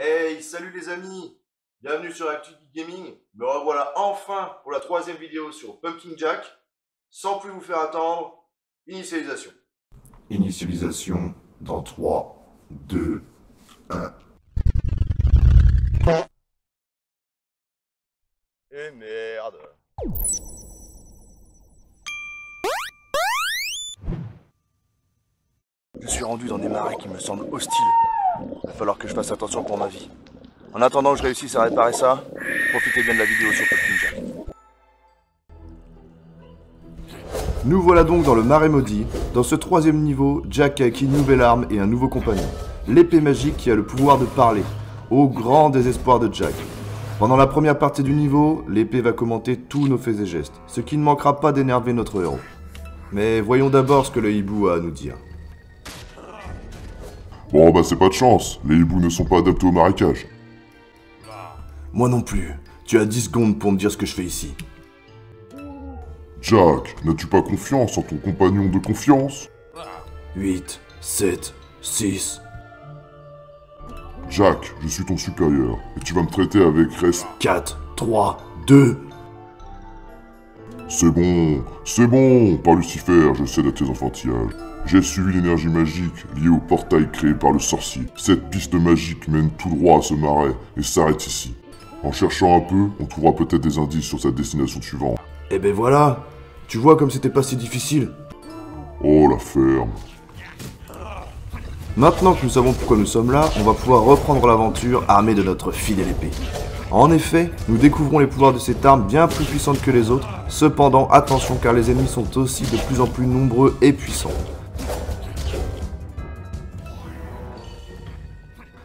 Hey, salut les amis, bienvenue sur Actu Geek Gaming. Me revoilà enfin pour la troisième vidéo sur Pumpkin Jack. Sans plus vous faire attendre, initialisation. Initialisation dans 3, 2, 1. Eh merde. Je suis rendu dans des marais qui me semblent hostiles. Il va falloir que je fasse attention pour ma vie. En attendant que je réussisse à réparer ça, profitez bien de la vidéo sur Pumpkin Jack. Nous voilà donc dans le marais maudit. Dans ce troisième niveau, Jack a acquis une nouvelle arme et un nouveau compagnon. L'épée magique qui a le pouvoir de parler. Au grand désespoir de Jack. Pendant la première partie du niveau, l'épée va commenter tous nos faits et gestes, ce qui ne manquera pas d'énerver notre héros. Mais voyons d'abord ce que le hibou a à nous dire. Bon bah c'est pas de chance, les hiboux ne sont pas adeptes au marécage. Moi non plus, tu as 10 secondes pour me dire ce que je fais ici. Jack, n'as-tu pas confiance en ton compagnon de confiance? 8, 7, 6... Jack, je suis ton supérieur, et tu vas me traiter avec reste... 4, 3, 2... c'est bon, par Lucifer, je cède à tes enfantillages. J'ai suivi l'énergie magique liée au portail créé par le sorcier. Cette piste magique mène tout droit à ce marais et s'arrête ici. En cherchant un peu, on trouvera peut-être des indices sur sa destination suivante. Eh ben voilà, tu vois comme c'était pas si difficile. Oh la ferme. Maintenant que nous savons pourquoi nous sommes là, on va pouvoir reprendre l'aventure armée de notre fidèle épée. En effet, nous découvrons les pouvoirs de cette arme bien plus puissante que les autres. Cependant, attention car les ennemis sont aussi de plus en plus nombreux et puissants.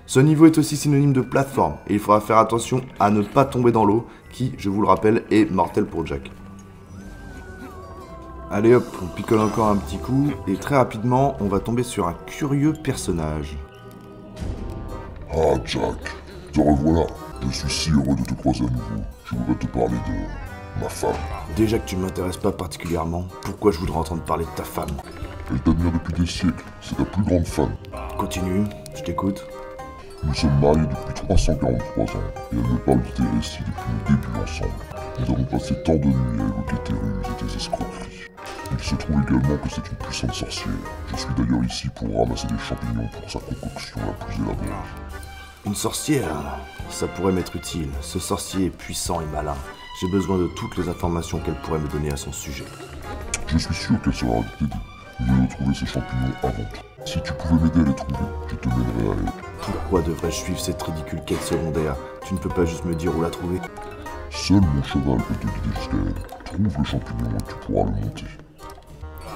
Ce niveau est aussi synonyme de plateforme et il faudra faire attention à ne pas tomber dans l'eau qui, je vous le rappelle, est mortelle pour Jack. Allez hop, on picole encore un petit coup et très rapidement, on va tomber sur un curieux personnage. Ah Jack, te revoilà. Je suis si heureux de te croiser à nouveau, je voudrais te parler de ma femme. Déjà que tu ne m'intéresses pas particulièrement, pourquoi je voudrais entendre parler de ta femme? Elle t'admire depuis des siècles, c'est ta plus grande fan. Continue, je t'écoute. Nous sommes mariés depuis 343 ans, et elle me parle de tes récits depuis le début ensemble. Nous avons passé tant de nuits à évoquer tes ruses et tes escroqueries. Il se trouve également que c'est une puissante sorcière. Je suis d'ailleurs ici pour ramasser des champignons pour sa concoction la plus élaborée. Une sorcière, ça pourrait m'être utile. Ce sorcier est puissant et malin. J'ai besoin de toutes les informations qu'elle pourrait me donner à son sujet. Je suis sûr qu'elle saura t'aider. Mieux trouver ces champignons avant tout. Si tu pouvais m'aider à les trouver, je te mènerais à elle. Pourquoi devrais-je suivre cette ridicule quête secondaire? Tu ne peux pas juste me dire où la trouver? Seul mon cheval peut te guider jusqu'à elle. Trouve le champignon et tu pourras le monter.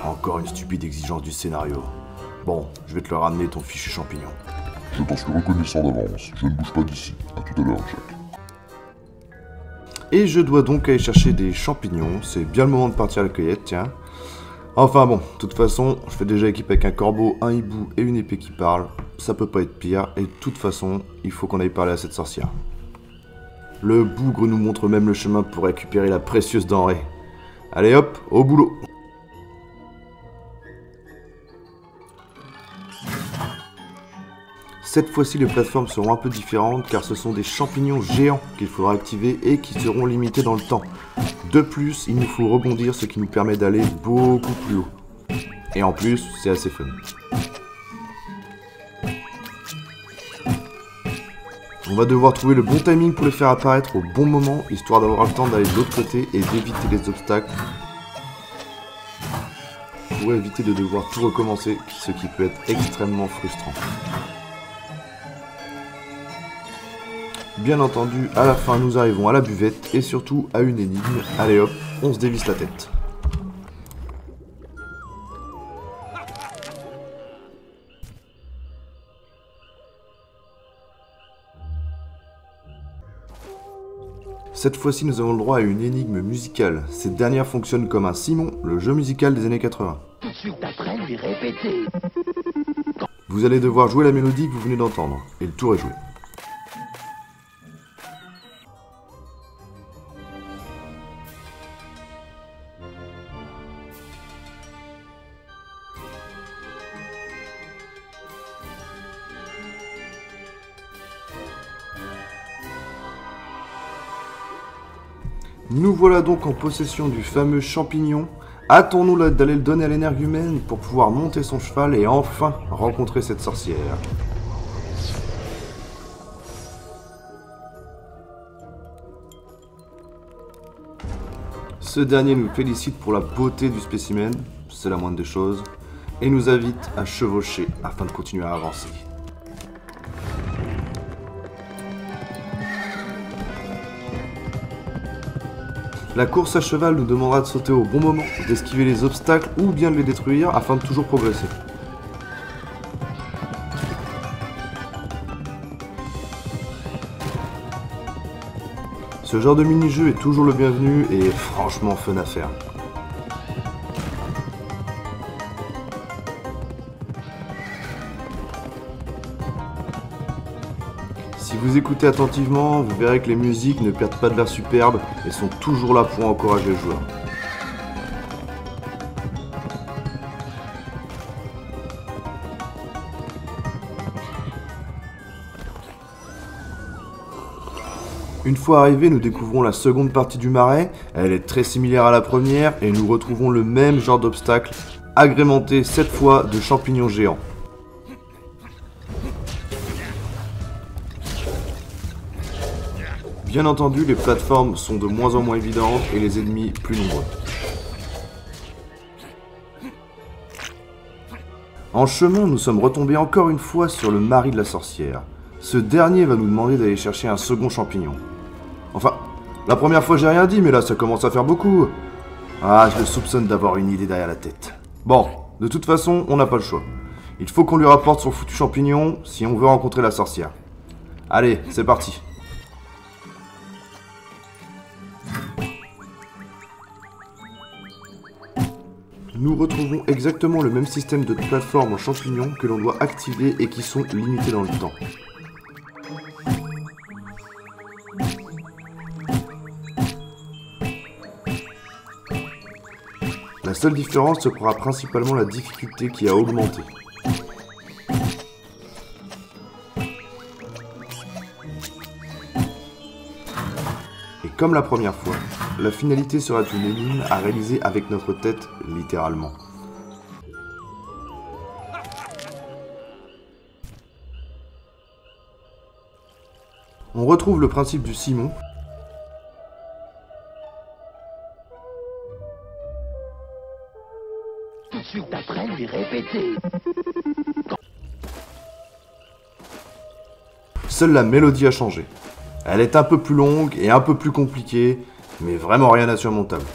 Encore une stupide exigence du scénario. Bon, je vais te le ramener ton fichu champignon. Je t'en suis reconnaissant d'avance, je ne bouge pas d'ici. A tout à l'heure, Jack. Et je dois donc aller chercher des champignons, c'est bien le moment de partir à la cueillette, tiens. Enfin bon, de toute façon, je fais déjà équipe avec un corbeau, un hibou et une épée qui parle, ça peut pas être pire, et de toute façon, il faut qu'on aille parler à cette sorcière. Le bougre nous montre même le chemin pour récupérer la précieuse denrée. Allez hop, au boulot! Cette fois-ci, les plateformes seront un peu différentes car ce sont des champignons géants qu'il faudra activer et qui seront limités dans le temps. De plus, il nous faut rebondir, ce qui nous permet d'aller beaucoup plus haut. Et en plus, c'est assez fun. On va devoir trouver le bon timing pour les faire apparaître au bon moment, histoire d'avoir le temps d'aller de l'autre côté et d'éviter les obstacles. Pour éviter de devoir tout recommencer, ce qui peut être extrêmement frustrant. Bien entendu, à la fin, nous arrivons à la buvette et surtout à une énigme. Allez hop, on se dévisse la tête. Cette fois-ci, nous avons le droit à une énigme musicale. Cette dernière fonctionne comme un Simon, le jeu musical des années 80. Tout de suite après, lui répéter. Vous allez devoir jouer la mélodie que vous venez d'entendre, et le tour est joué. Nous voilà donc en possession du fameux champignon. Hâtons-nous d'aller le donner à l'énergumène pour pouvoir monter son cheval et enfin rencontrer cette sorcière. Ce dernier nous félicite pour la beauté du spécimen, c'est la moindre des choses, et nous invite à chevaucher afin de continuer à avancer. La course à cheval nous demandera de sauter au bon moment, d'esquiver les obstacles ou bien de les détruire afin de toujours progresser. Ce genre de mini-jeu est toujours le bienvenu et est franchement fun à faire. Si vous écoutez attentivement, vous verrez que les musiques ne perdent pas de l'air superbe et sont toujours là pour encourager le joueur. Une fois arrivés, nous découvrons la seconde partie du marais. Elle est très similaire à la première et nous retrouvons le même genre d'obstacle, agrémenté cette fois de champignons géants. Bien entendu, les plateformes sont de moins en moins évidentes et les ennemis plus nombreux. En chemin, nous sommes retombés encore une fois sur le mari de la sorcière. Ce dernier va nous demander d'aller chercher un second champignon. Enfin, la première fois j'ai rien dit, mais là ça commence à faire beaucoup. Ah, je le soupçonne d'avoir une idée derrière la tête. Bon, de toute façon, on n'a pas le choix. Il faut qu'on lui rapporte son foutu champignon si on veut rencontrer la sorcière. Allez, c'est parti. Nous retrouvons exactement le même système de plateforme en champignons que l'on doit activer et qui sont limités dans le temps. La seule différence sera principalement la difficulté qui a augmenté. Et comme la première fois, la finalité sera une énigme à réaliser avec notre tête, littéralement. On retrouve le principe du Simon. Tout de suite après, lui répéter. Seule la mélodie a changé. Elle est un peu plus longue et un peu plus compliquée, mais vraiment rien d'insurmontable.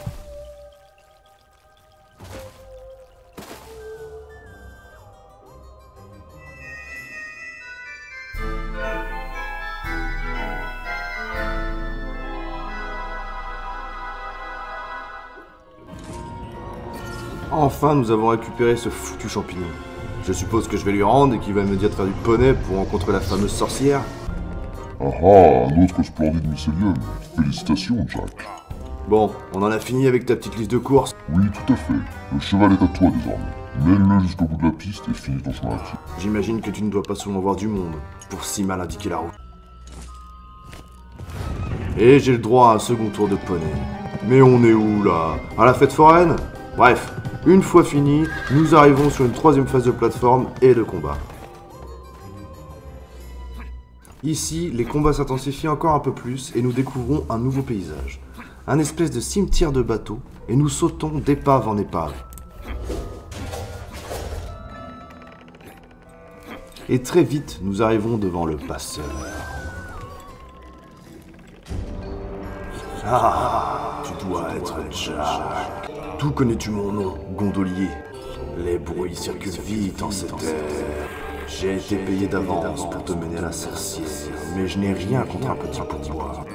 Enfin, nous avons récupéré ce foutu champignon. Je suppose que je vais lui rendre et qu'il va me dire de faire du poney pour rencontrer la fameuse sorcière. Ah ah, un autre splendide mycélium. Félicitations, Jack. Bon, on en a fini avec ta petite liste de courses. Oui, tout à fait. Le cheval est à toi désormais. Mène-le jusqu'au bout de la piste et finis ton chemin actif. J'imagine que tu ne dois pas souvent voir du monde pour si mal indiquer la route. Et j'ai le droit à un second tour de poney. Mais on est où là? À la fête foraine? Bref, une fois fini, nous arrivons sur une troisième phase de plateforme et de combat. Ici, les combats s'intensifient encore un peu plus et nous découvrons un nouveau paysage. Un espèce de cimetière de bateaux et nous sautons d'épave en épave. Et très vite, nous arrivons devant le passeur. Ah, tu dois être Jack. D'où connais-tu mon nom, gondolier? Les bruits circulent vite en cette terre. J'ai été payé d'avance pour te mener à la sorcière, mais je n'ai rien contre un petit pouvoir.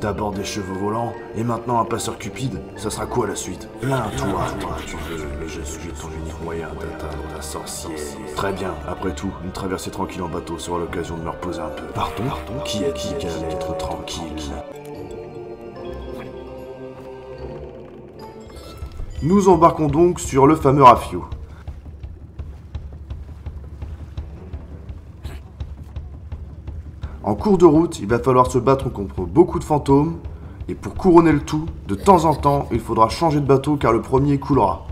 D'abord des cheveux volants, et maintenant un passeur cupide, ça sera quoi la suite? Plains-toi, tu veux, mais je suis ton unique moyen d'atteindre la sorcière. Très bien, après tout, une traversée tranquille en bateau sera l'occasion de me reposer un peu. Pardon, qui a dit qu'elle allait être tranquille? Nous embarquons donc sur le fameux rafio. En cours de route, il va falloir se battre contre beaucoup de fantômes Et pour couronner le tout, de temps en temps, il faudra changer de bateau car le premier coulera.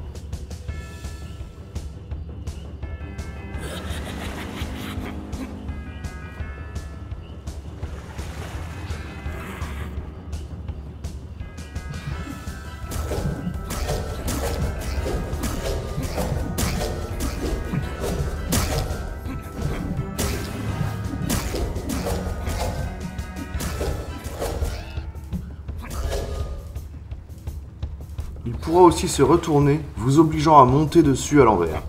Il pourra aussi se retourner, vous obligeant à monter dessus à l'envers.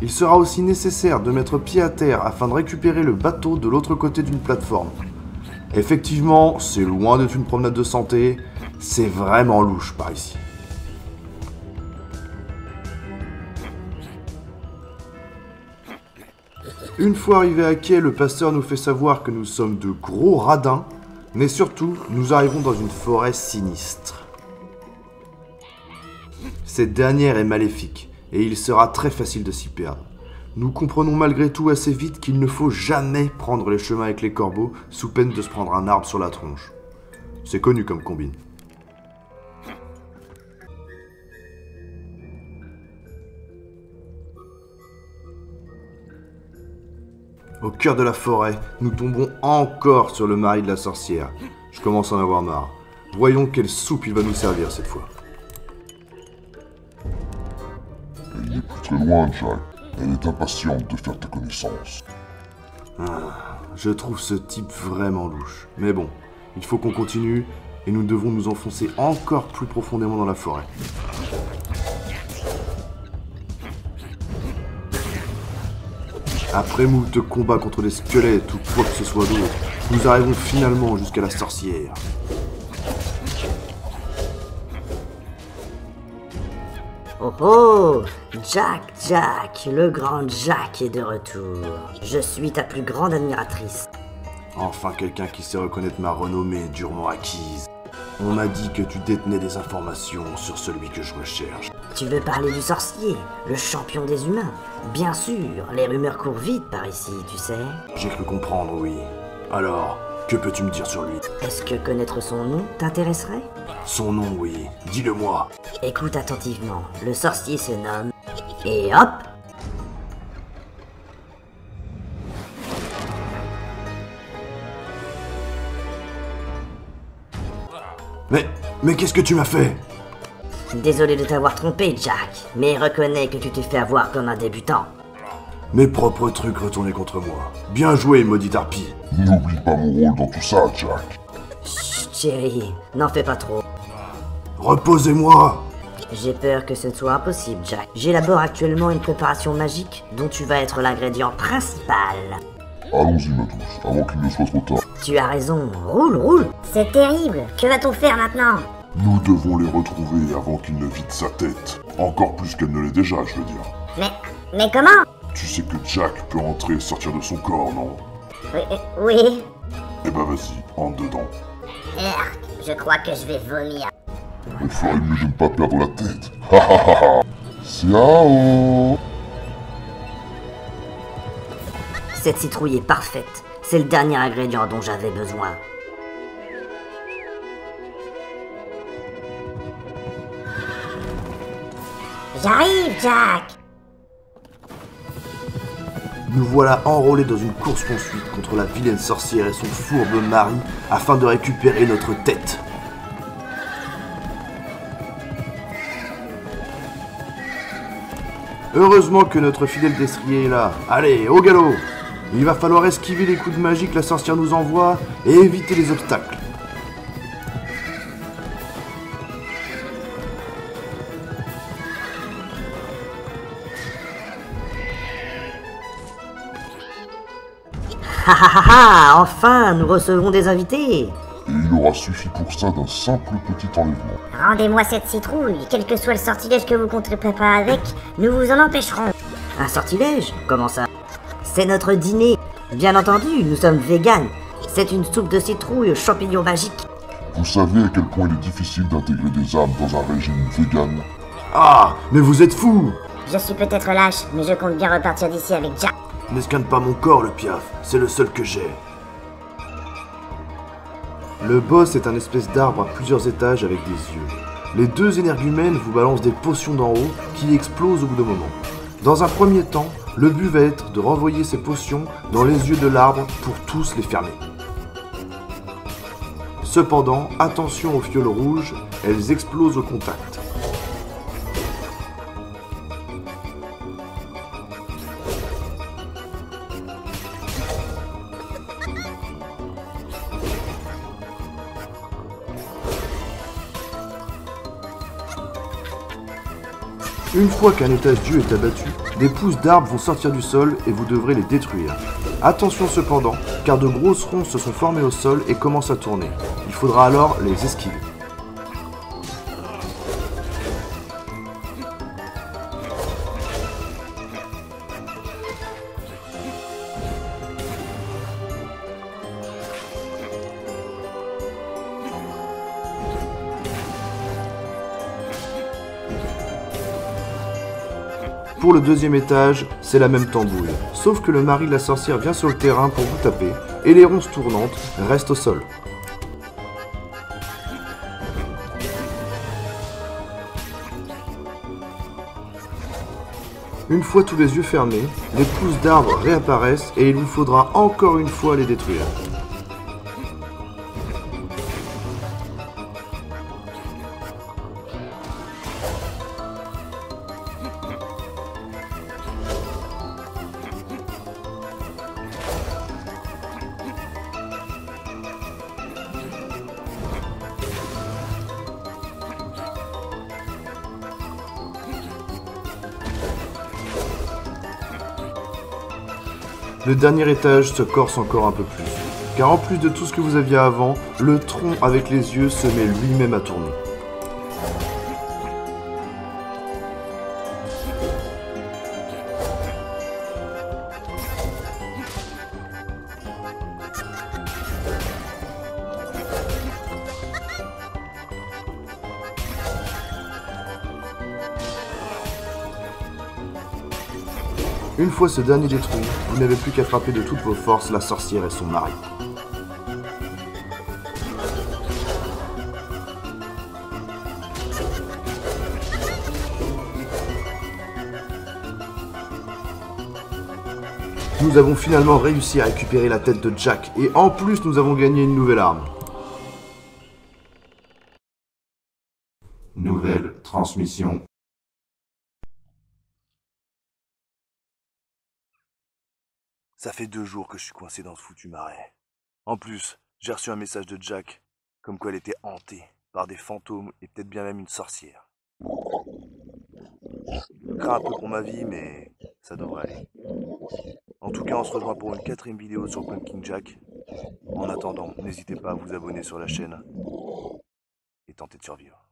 Il sera aussi nécessaire de mettre pied à terre afin de récupérer le bateau de l'autre côté d'une plateforme. Effectivement, c'est loin d'être une promenade de santé, c'est vraiment louche par ici. Une fois arrivé à quai, le pasteur nous fait savoir que nous sommes de gros radins, mais surtout, nous arrivons dans une forêt sinistre. Cette dernière est maléfique, et il sera très facile de s'y perdre. Nous comprenons malgré tout assez vite qu'il ne faut jamais prendre les chemins avec les corbeaux, sous peine de se prendre un arbre sur la tronche. C'est connu comme combine. Au cœur de la forêt, nous tombons encore sur le mari de la sorcière. Je commence à en avoir marre. Voyons quelle soupe il va nous servir cette fois. Elle n'est plus très loin, Jack. Elle est impatiente de faire ta connaissance. Je trouve ce type vraiment louche. Mais bon, il faut qu'on continue et nous devons nous enfoncer encore plus profondément dans la forêt. Après moult combats contre des squelettes ou quoi que ce soit d'autre, nous arrivons finalement jusqu'à la sorcière. Oh oh, Jack, le grand Jack est de retour. Je suis ta plus grande admiratrice. Enfin quelqu'un qui sait reconnaître ma renommée durement acquise. On m'a dit que tu détenais des informations sur celui que je recherche. Tu veux parler du sorcier, le champion des humains? Bien sûr, les rumeurs courent vite par ici, tu sais. J'ai cru comprendre, oui. Alors, que peux-tu me dire sur lui? Est-ce que connaître son nom t'intéresserait? Son nom, oui. Dis-le-moi. Écoute attentivement, le sorcier se nomme... Et hop! Mais qu'est-ce que tu m'as fait? Désolé de t'avoir trompé, Jack, mais reconnais que tu t'es fait avoir comme un débutant. Mes propres trucs retournés contre moi. Bien joué, maudite harpie. N'oublie pas mon rôle dans tout ça, Jack. Chut, chérie, n'en fais pas trop. Reposez-moi! J'ai peur que ce ne soit impossible, Jack. J'élabore actuellement une préparation magique dont tu vas être l'ingrédient principal. Allons-y, ma douce, avant qu'il ne soit trop tard. Tu as raison, roule. C'est terrible, que va-t-on faire maintenant? Nous devons les retrouver avant qu'il ne vide sa tête. Encore plus qu'elle ne l'est déjà, je veux dire. Mais comment? Tu sais que Jack peut entrer et sortir de son corps, non? Oui. Eh ben vas-y, entre dedans. Merde, je crois que je vais vomir. Il ferait mieux de ne pas perdre la tête. Ha. Ciao. Cette citrouille est parfaite. C'est le dernier ingrédient dont j'avais besoin. J'arrive, Jack! Nous voilà enrôlés dans une course-poursuite contre la vilaine sorcière et son fourbe mari afin de récupérer notre tête. Heureusement que notre fidèle destrier est là. Allez, au galop! Il va falloir esquiver les coups de magie que la sorcière nous envoie et éviter les obstacles. Ha! Enfin, nous recevons des invités. Et il aura suffi pour ça d'un simple petit enlèvement. Rendez-moi cette citrouille, quel que soit le sortilège que vous comptez préparer avec, nous vous en empêcherons. Un sortilège? Comment ça? C'est notre dîner. Bien entendu, nous sommes véganes. C'est une soupe de citrouille aux champignons magiques. Vous savez à quel point il est difficile d'intégrer des armes dans un régime vegan. Ah, mais vous êtes fous! Je suis peut-être lâche, mais je compte bien repartir d'ici avec Jack. Ne scanne pas mon corps, le piaf. C'est le seul que j'ai. Le boss est un espèce d'arbre à plusieurs étages avec des yeux. Les deux énergumènes vous balancent des potions d'en haut qui explosent au bout d'un moment. Dans un premier temps, le but va être de renvoyer ces potions dans les yeux de l'arbre pour tous les fermer. Cependant, attention aux fioles rouges, elles explosent au contact. Une fois qu'un étage d'yeux est abattu, des pousses d'arbres vont sortir du sol et vous devrez les détruire. Attention cependant, car de grosses ronces se sont formées au sol et commencent à tourner. Il faudra alors les esquiver. Pour le deuxième étage, c'est la même tambouille, sauf que le mari de la sorcière vient sur le terrain pour vous taper, et les ronces tournantes restent au sol. Une fois tous les yeux fermés, les pousses d'arbres réapparaissent et il vous faudra encore une fois les détruire. Le dernier étage se corse encore un peu plus, car en plus de tout ce que vous aviez avant, le tronc avec les yeux se met lui-même à tourner. Une fois ce dernier détruit, vous n'avez plus qu'à frapper de toutes vos forces la sorcière et son mari. Nous avons finalement réussi à récupérer la tête de Jack et en plus nous avons gagné une nouvelle arme. Nouvelle transmission. Ça fait 2 jours que je suis coincé dans ce foutu marais. En plus, j'ai reçu un message de Jack, comme quoi elle était hantée par des fantômes et peut-être bien même une sorcière. Je crains un peu pour ma vie, mais ça devrait aller. En tout cas, on se rejoint pour une 4e vidéo sur Pumpkin Jack. En attendant, n'hésitez pas à vous abonner sur la chaîne et tenter de survivre.